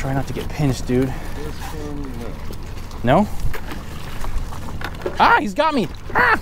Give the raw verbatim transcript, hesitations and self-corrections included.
try not to get pinched, dude. No? Ah, he's got me. Ah!